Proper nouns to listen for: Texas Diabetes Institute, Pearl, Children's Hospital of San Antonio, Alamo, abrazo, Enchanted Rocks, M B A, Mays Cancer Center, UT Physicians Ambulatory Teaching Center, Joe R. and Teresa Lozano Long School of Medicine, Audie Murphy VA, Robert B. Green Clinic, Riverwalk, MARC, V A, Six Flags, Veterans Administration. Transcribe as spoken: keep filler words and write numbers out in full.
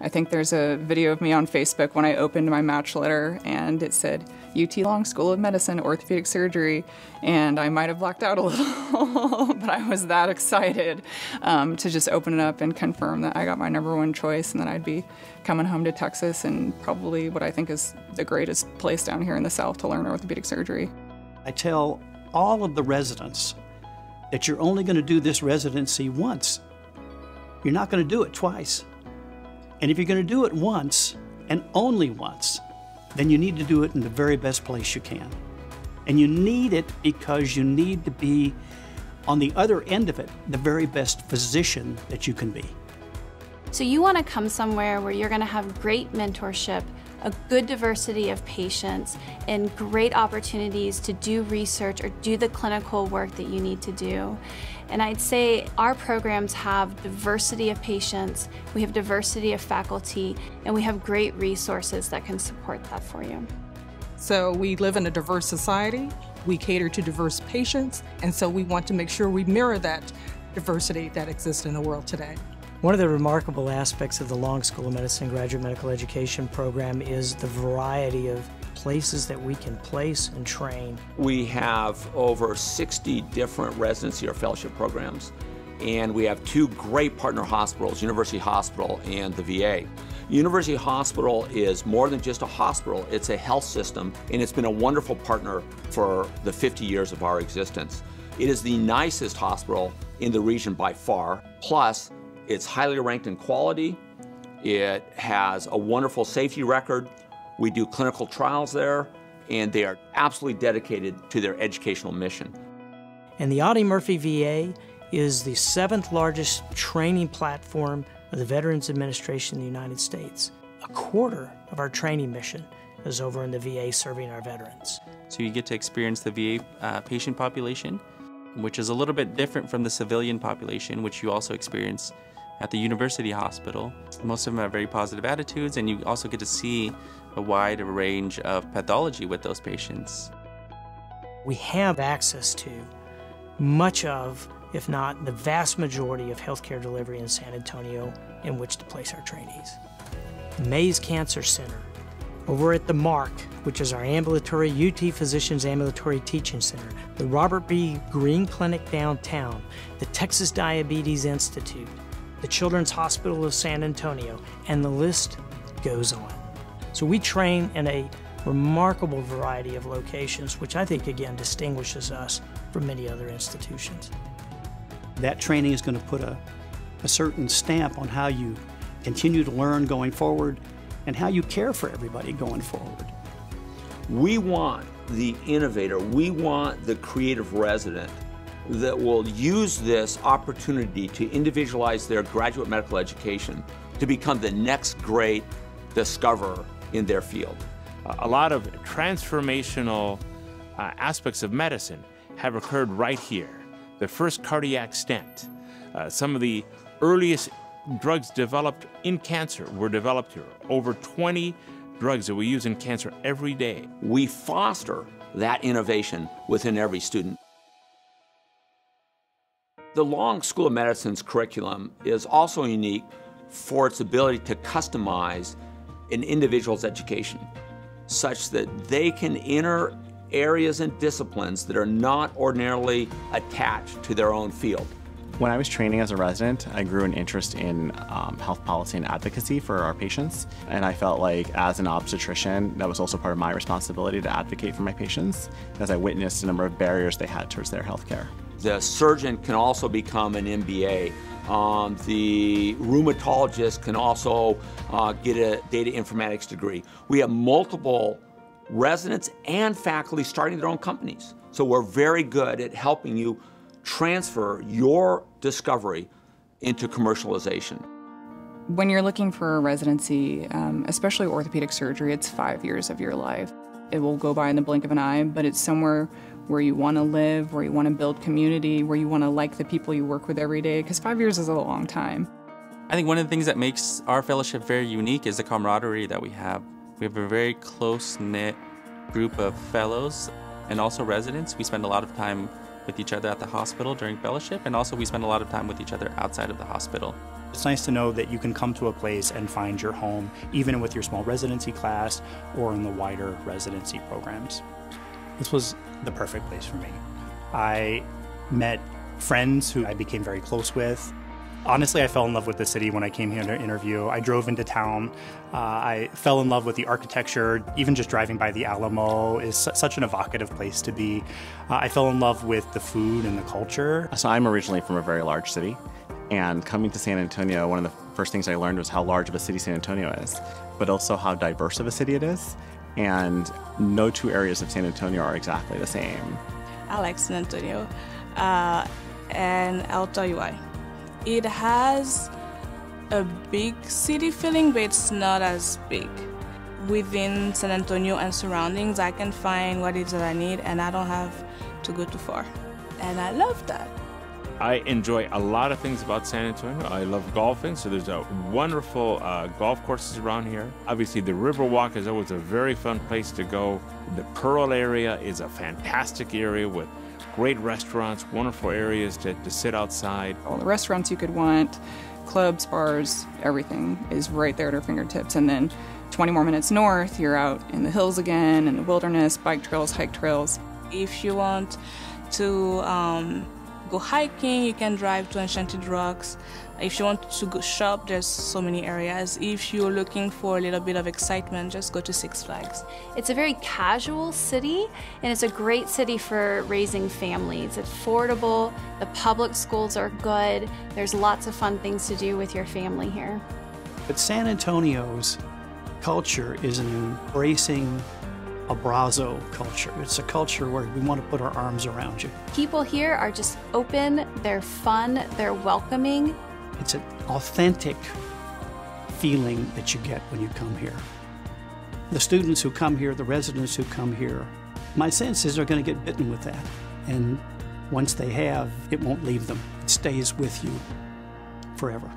I think there's a video of me on Facebook when I opened my match letter and it said U T Long School of Medicine, Orthopedic Surgery, and I might have blacked out a little, but I was that excited um, to just open it up and confirm that I got my number one choice and that I'd be coming home to Texas and probably what I think is the greatest place down here in the South to learn orthopedic surgery. I tell all of the residents that you're only going to do this residency once. You're not going to do it twice. And if you're going to do it once, and only once, then you need to do it in the very best place you can. And you need it because you need to be, on the other end of it, the very best physician that you can be. So you want to come somewhere where you're going to have great mentorship, a good diversity of patients, and great opportunities to do research or do the clinical work that you need to do. And I'd say our programs have diversity of patients, we have diversity of faculty, and we have great resources that can support that for you. So we live in a diverse society, we cater to diverse patients, and so we want to make sure we mirror that diversity that exists in the world today. One of the remarkable aspects of the Long School of Medicine Graduate Medical Education Program is the variety of places that we can place and train. We have over sixty different residency or fellowship programs, and we have two great partner hospitals, University Hospital and the V A. University Hospital is more than just a hospital, it's a health system, and it's been a wonderful partner for the fifty years of our existence. It is the nicest hospital in the region by far, plus it's highly ranked in quality, it has a wonderful safety record, we do clinical trials there, and they are absolutely dedicated to their educational mission. And the Audie Murphy V A is the seventh largest training platform of the Veterans Administration in the United States. A quarter of our training mission is over in the V A serving our veterans. So you get to experience the V A uh, patient population, which is a little bit different from the civilian population, which you also experience at the university hospital. Most of them have very positive attitudes, and you also get to see a wide range of pathology with those patients. We have access to much of, if not the vast majority of healthcare delivery in San Antonio in which to place our trainees. Mays Cancer Center, over at the MARC, which is our ambulatory, U T Physicians Ambulatory Teaching Center, the Robert B. Green Clinic downtown, the Texas Diabetes Institute, the Children's Hospital of San Antonio, and the list goes on. So we train in a remarkable variety of locations, which I think, again, distinguishes us from many other institutions. That training is going to put a, a certain stamp on how you continue to learn going forward and how you care for everybody going forward. We want the innovator, we want the creative resident that will use this opportunity to individualize their graduate medical education to become the next great discoverer in their field. A lot of transformational uh, aspects of medicine have occurred right here. The first cardiac stent, uh, some of the earliest drugs developed in cancer were developed here. Over twenty drugs that we use in cancer every day. We foster that innovation within every student. The Long School of Medicine's curriculum is also unique for its ability to customize an individual's education such that they can enter areas and disciplines that are not ordinarily attached to their own field. When I was training as a resident, I grew an interest in um, health policy and advocacy for our patients, and I felt like as an obstetrician, that was also part of my responsibility to advocate for my patients as I witnessed the number of barriers they had towards their health care. The surgeon can also become an M B A. Um, the rheumatologist can also uh, get a data informatics degree. We have multiple residents and faculty starting their own companies. So we're very good at helping you transfer your discovery into commercialization. When you're looking for a residency, um, especially orthopedic surgery, it's five years of your life. It will go by in the blink of an eye, but it's somewhere where you want to live, where you want to build community, where you want to like the people you work with every day, because five years is a long time. I think one of the things that makes our fellowship very unique is the camaraderie that we have. We have a very close-knit group of fellows and also residents. We spend a lot of time with each other at the hospital during fellowship, and also we spend a lot of time with each other outside of the hospital. It's nice to know that you can come to a place and find your home, even with your small residency class or in the wider residency programs. This was the perfect place for me. I met friends who I became very close with. Honestly, I fell in love with the city when I came here to interview. I drove into town. Uh, I fell in love with the architecture. Even just driving by the Alamo is su such an evocative place to be. Uh, I fell in love with the food and the culture. So I'm originally from a very large city, and coming to San Antonio, one of the first things I learned was how large of a city San Antonio is, but also how diverse of a city it is. And no two areas of San Antonio are exactly the same. I like San Antonio, uh, and I'll tell you why. It has a big city feeling, but it's not as big. Within San Antonio and surroundings, I can find what it is that I need, and I don't have to go too far. And I love that. I enjoy a lot of things about San Antonio. I love golfing, so there's a wonderful uh, golf courses around here. Obviously, the Riverwalk is always a very fun place to go. The Pearl area is a fantastic area with great restaurants, wonderful areas to, to sit outside. All the restaurants you could want, clubs, bars, everything is right there at our fingertips. And then twenty more minutes north, you're out in the hills again, in the wilderness, bike trails, hike trails. If you want to um, go hiking, you can drive to Enchanted Rocks. If you want to go shop, there's so many areas. If you're looking for a little bit of excitement, just go to Six Flags. It's a very casual city, and it's a great city for raising families. It's affordable, the public schools are good, there's lots of fun things to do with your family here. But San Antonio's culture is an embracing abrazo culture. It's a culture where we want to put our arms around you. People here are just open, they're fun, they're welcoming. It's an authentic feeling that you get when you come here. The students who come here, the residents who come here, my sense is they're going to get bitten with that. And once they have, it won't leave them. It stays with you forever.